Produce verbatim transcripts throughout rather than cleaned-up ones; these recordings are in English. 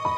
You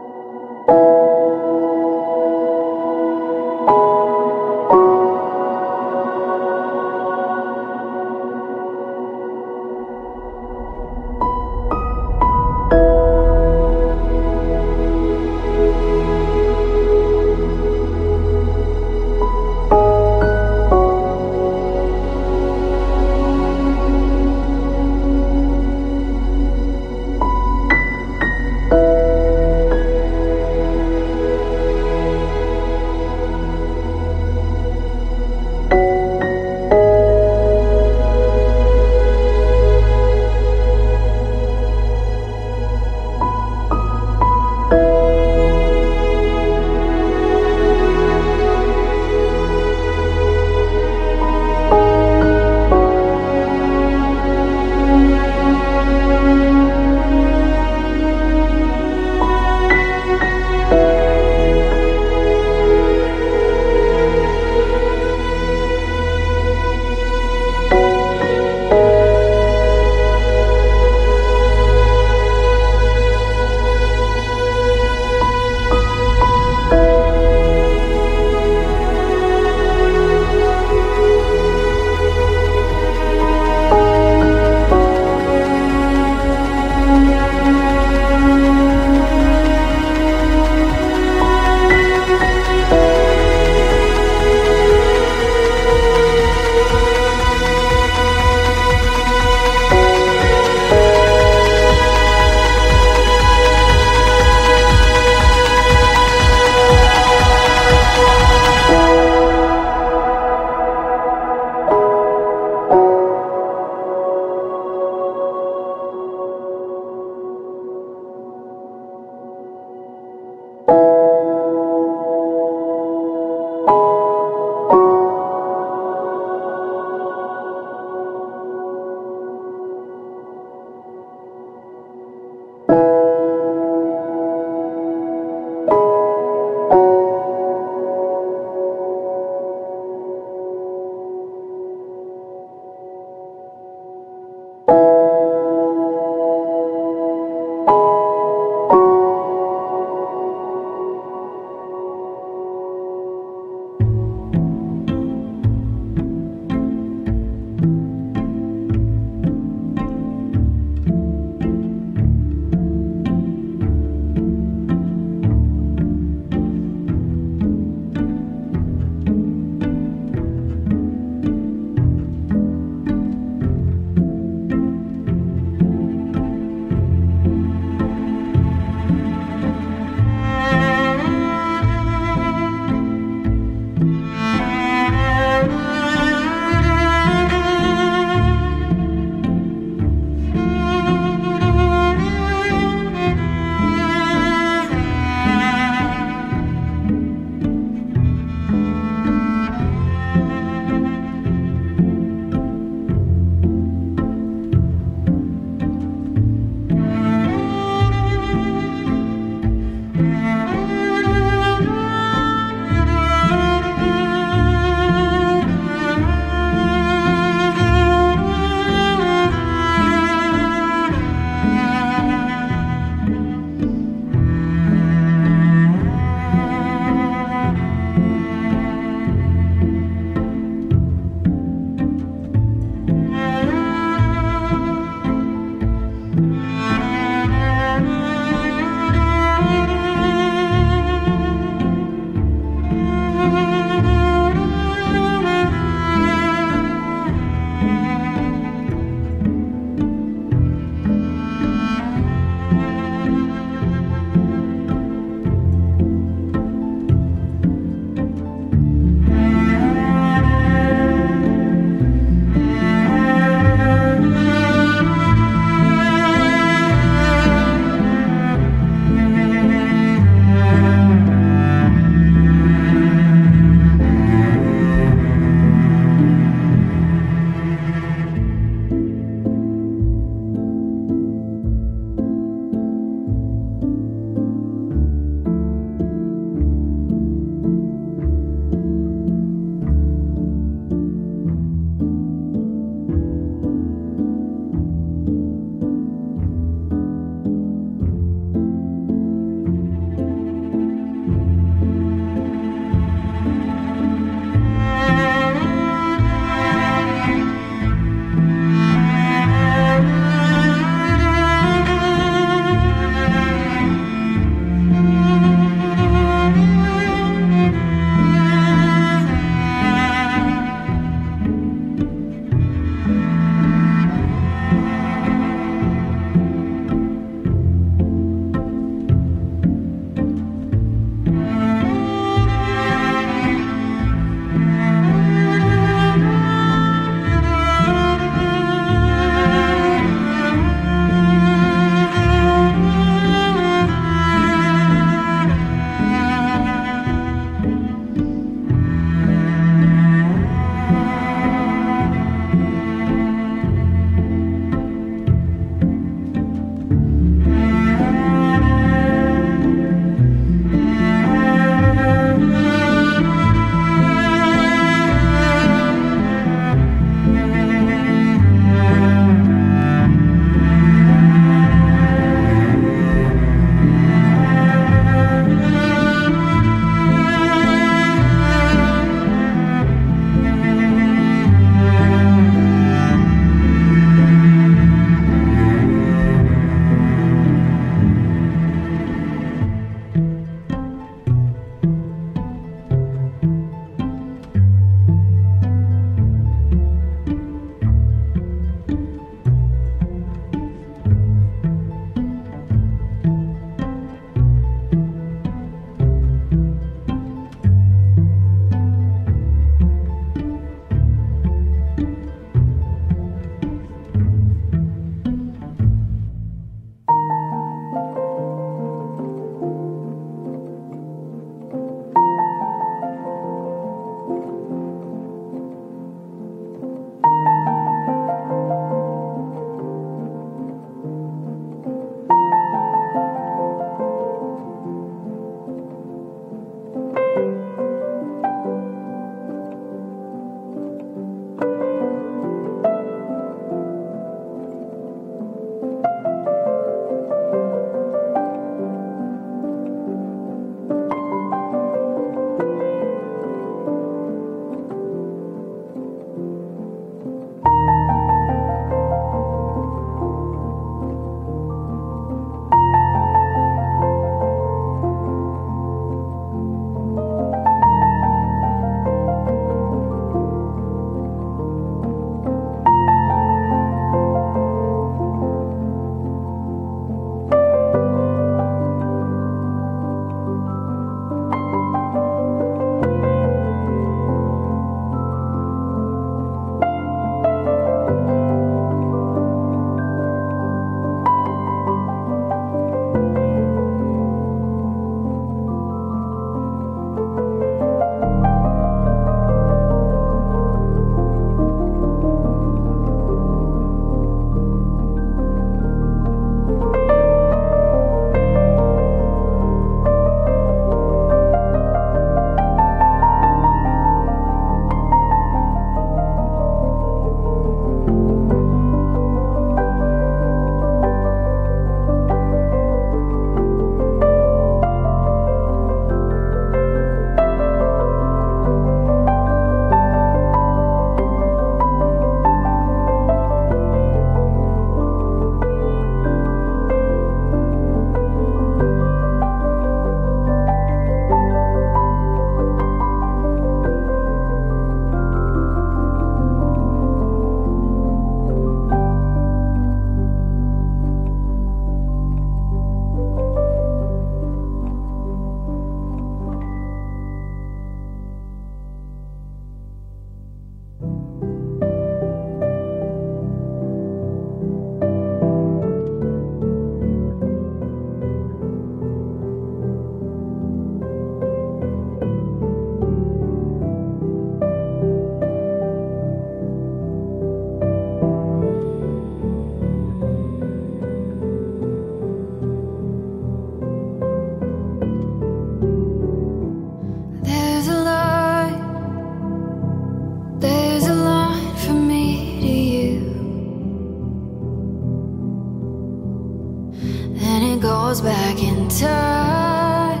goes back in time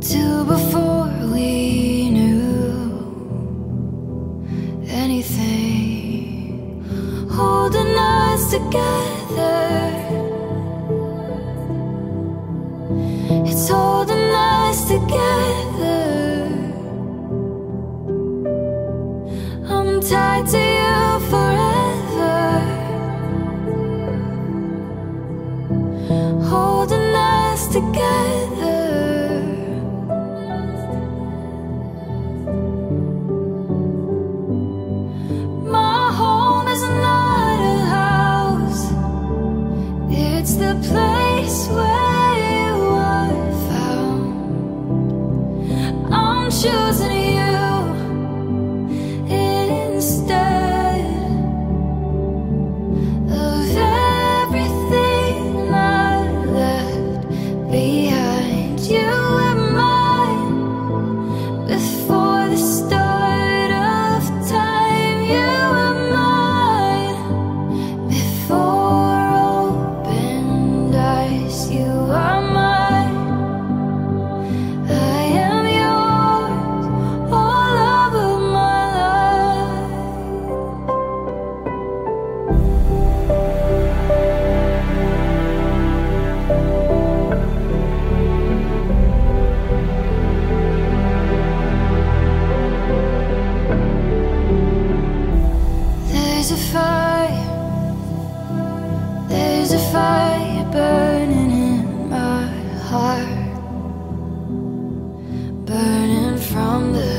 to before we knew anything, holding us together. It's holding us together. I'm tied to you forever. Holding us together. My home is not a house, it's the place where you were found. I'm choosing you instead of everything behind. You and mine before the start of time. You and mine before opened eyes. You are mine, I am yours, all over my life. There's a fire, there's a fire burning in my heart, burning from the